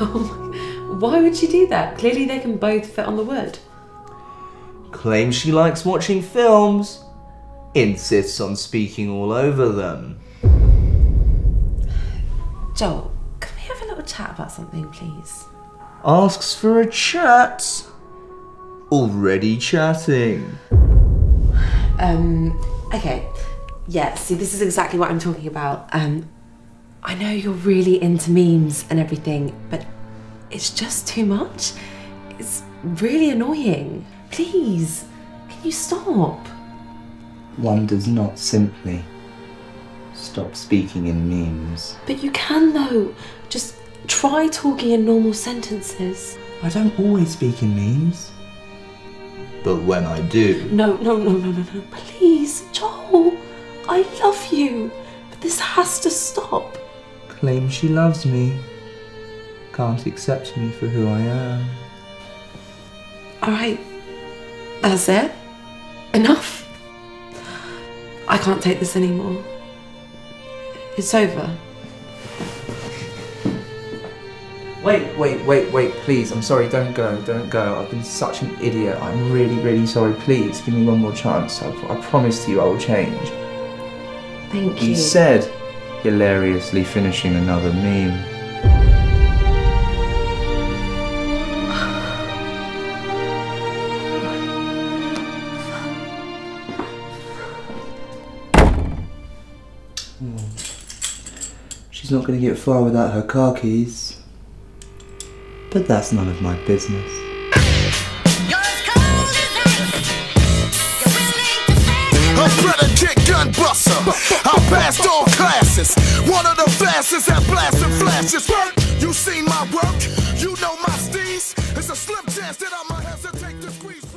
Why would she do that? Clearly they can both fit on the wood. Claims she likes watching films. Insists on speaking all over them. Joel, can we have a little chat about something, please? Asks for a chat. Already chatting. Okay. Yeah, see, this is exactly what I'm talking about. I know you're really into memes and everything, but it's just too much. It's really annoying. Please, can you stop? One does not simply stop speaking in memes. But you can, though. Just try talking in normal sentences. I don't always speak in memes. But when I do... No. Please, Joel. I love you. But this has to stop. Claims she loves me. Can't accept me for who I am. Alright. That's it. Enough. I can't take this anymore. It's over. Wait, please. I'm sorry, don't go. I've been such an idiot. I'm really sorry. Please, give me one more chance. I promise you I will change. Thank you. He said, hilariously finishing another meme. She's not going to get far without her car keys. But that's none of my business. I'm Predator Dick Gunbuster. I passed all classes. One of the fastest at blasting flashes. You seen my work, you know my steez. It's a slim chance that I'ma hesitate to squeeze.